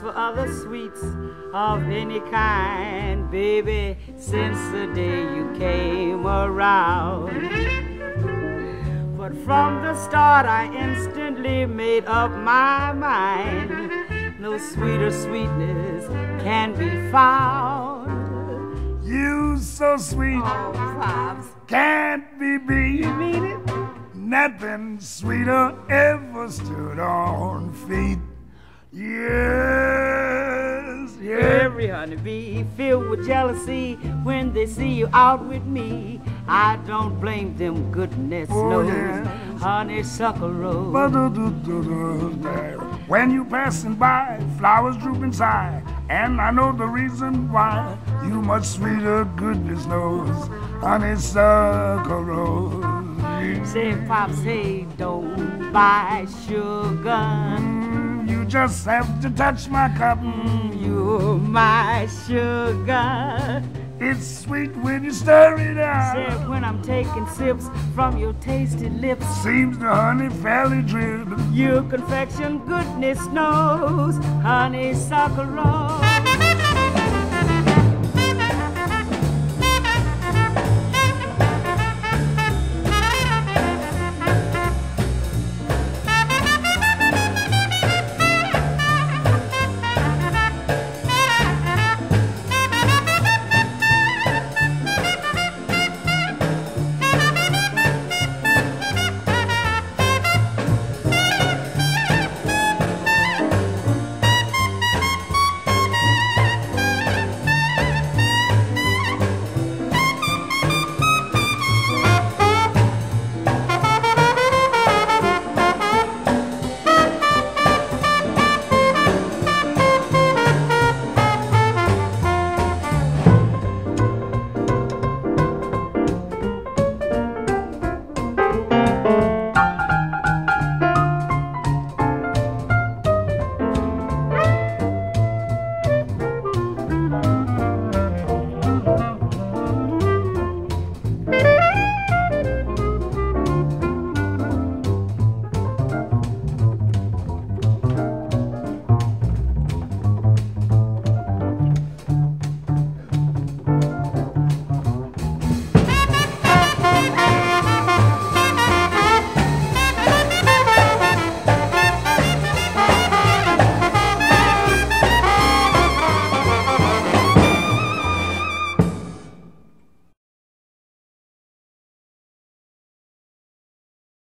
for other sweets of any kind, baby, since the day you came around. But from the start I instantly made up my mind, no sweeter sweetness can be found. You so sweet, oh, can't be beat. You mean it? Nothing sweeter ever stood on feet. Yes, yes. Every honeybee filled with jealousy when they see you out with me. I don't blame them, goodness knows. Yes. Honeysuckle Rose. When you passing by, flowers droop and sigh, and I know the reason why. You much sweeter, goodness knows. Honeysuckle Rose. Say, Pops, hey, don't buy sugar. You just have to touch my cup. You're my sugar. It's sweet when you stir it up. Say, when I'm taking sips from your tasty lips, seems the honey fairly drips. Your confection, goodness knows, honeysuckle rose.